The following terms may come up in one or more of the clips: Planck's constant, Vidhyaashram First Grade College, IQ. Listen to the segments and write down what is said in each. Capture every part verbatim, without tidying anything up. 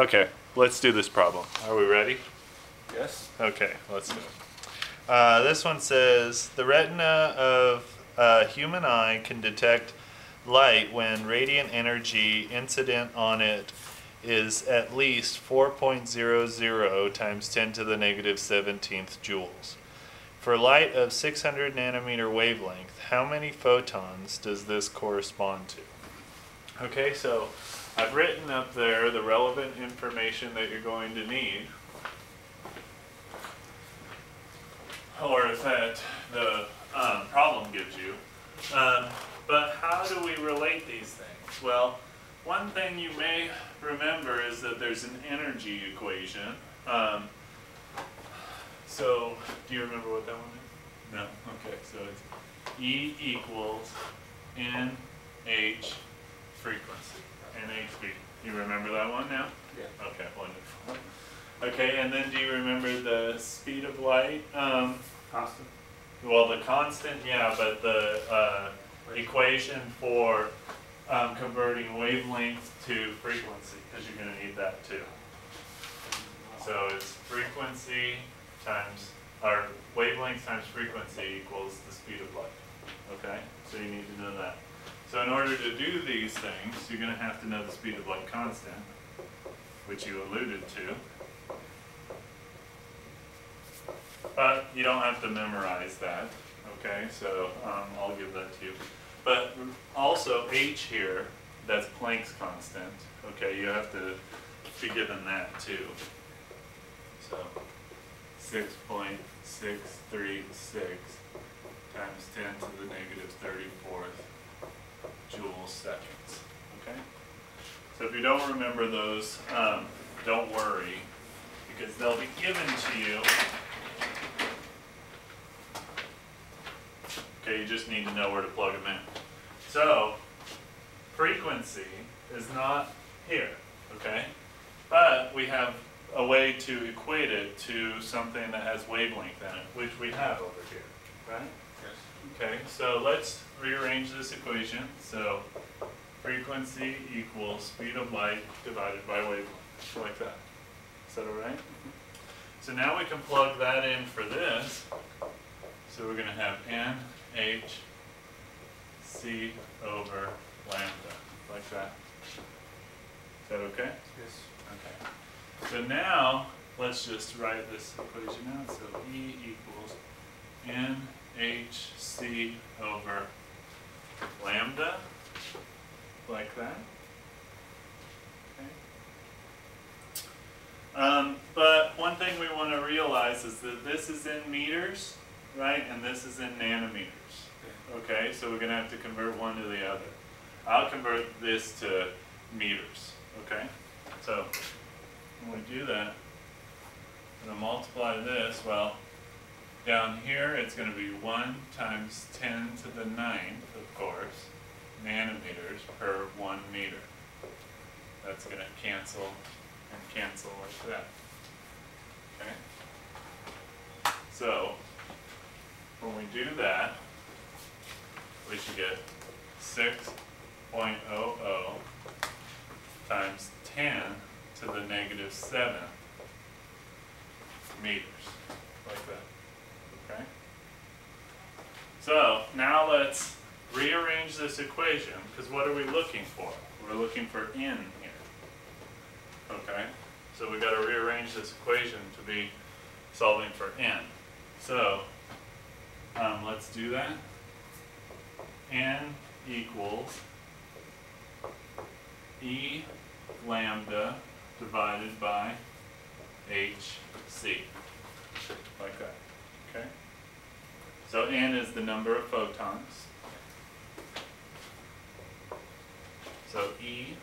Okay, let's do this problem. Are we ready? Yes. Okay, let's do it. Uh, this one says, the retina of a human eye can detect light when radiant energy incident on it is at least four point zero zero times ten to the negative seventeenth joules. For light of six hundred nanometer wavelength, how many photons does this correspond to? Okay, so I've written up there the relevant information that you're going to need, or that the um, problem gives you. Um, but how do we relate these things? Well, one thing you may remember is that there's an energy equation. Um, so, do you remember what that one is? No. Okay, so it's E equals N H frequency, N H B. You remember that one now? Yeah. Okay, wonderful. Okay, and then do you remember the speed of light? Um, constant. Well, the constant, yeah, but the uh, equation for Um, converting wavelength to frequency, because you're going to need that too. So it's frequency times, or wavelength times frequency equals the speed of light. Okay? So you need to know that. So in order to do these things, you're going to have to know the speed of light constant, which you alluded to. But you don't have to memorize that. Okay? So um, I'll give that to you. But also H here, that's Planck's constant. Okay, you have to be given that too. So six point six three six times ten to the negative thirty-fourth joule seconds. Okay? So if you don't remember those, um, don't worry, because they'll be given to you. Okay, you just need to know where to plug them in. So, frequency is not here, okay? But we have a way to equate it to something that has wavelength in it, which we have over here, right? Yes. Okay, so let's rearrange this equation. So, frequency equals speed of light divided by wavelength, like that. Is that all right? So now we can plug that in for this. So we're going to have n H C over lambda, like that. Is that okay? Yes. Okay. So now let's just write this equation out. So E equals N H C over lambda, like that. Okay. Um, but one thing we want to realize is that this is in meters, right? And this is in nanometers. Okay, so we're going to have to convert one to the other. I'll convert this to meters, okay? So when we do that, I'm going to multiply this, well, down here it's going to be one times ten to the ninth, of course, nanometers per one meter. That's going to cancel and cancel like that, okay? So when we do that, we should get six point zero zero times ten to the negative seven meters, like that, okay? So now let's rearrange this equation, because what are we looking for? We're looking for n here, okay? So we've got to rearrange this equation to be solving for n. So um, let's do that. N equals E lambda divided by H C, like that, okay? So N is the number of photons. So E,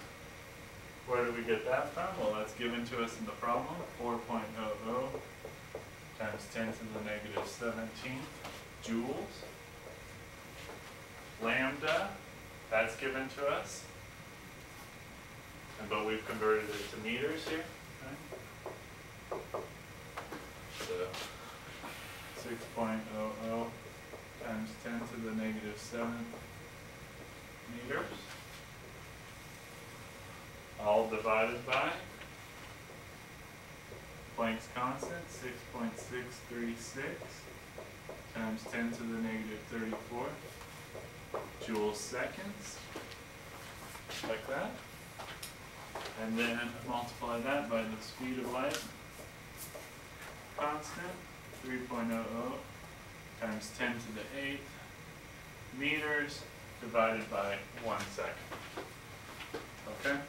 where do we get that from? Well, that's given to us in the problem, four point zero zero times ten to the negative seventeenth joules. Lambda, that's given to us, and but we've converted it to meters here, right? So six point zero zero times ten to the negative seven meters, all divided by Planck's constant, six point six three six times ten to the negative thirty-fourth joules seconds, like that. And then multiply that by the speed of light constant, three point zero zero times ten to the eighth meters divided by one second. Okay?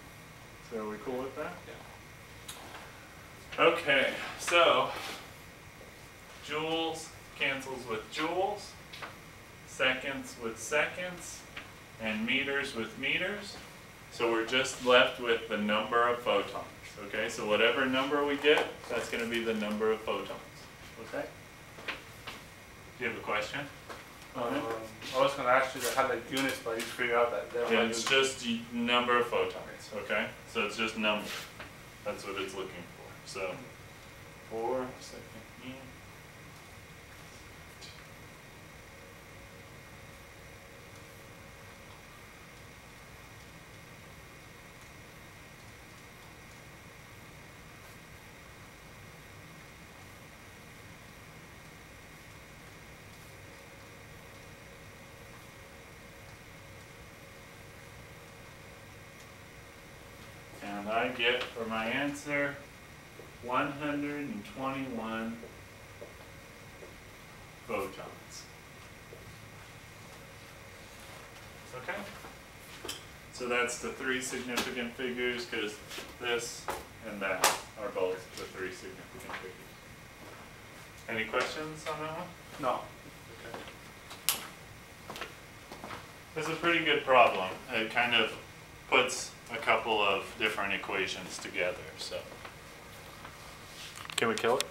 So are we cool with that? Yeah. Okay, so joules cancels with joules, seconds with seconds, and meters with meters. So we're just left with the number of photons. Okay, so whatever number we get, that's going to be the number of photons. Okay? Do you have a question? Um, I was going to ask you to have like units, but you figure out that they don't yeah, it's units. Just number of photons, okay? So it's just number. That's what it's looking for. So, four, second, E. And I get for my answer one hundred twenty-one photons. Okay? So that's the three significant figures, because this and that are both the three significant figures. Any questions on that one? No. Okay. This is a pretty good problem. It kind of puts a couple of different equations together, so. Can we kill it?